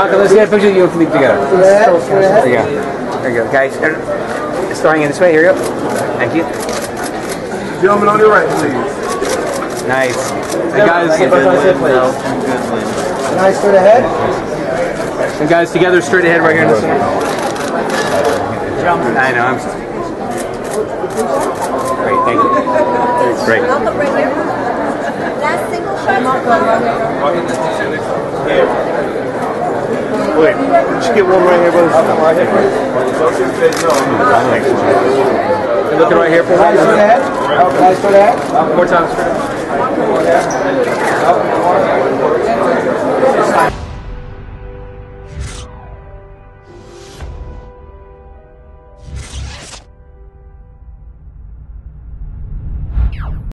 Malcolm, let's get a picture of you and Philippe together. There you go. There you go, guys. It's going in this way. Here you go. Thank you. Gentlemen on your right, please. Nice. The guys, nice straight ahead. And guys, together straight ahead right here in this one. I know. Great, thank you. Great. Last single shot. Wait, just get one right here, brother. Thanks. You're looking right here for one. Nice straight ahead. One more time straight ahead. Thank you.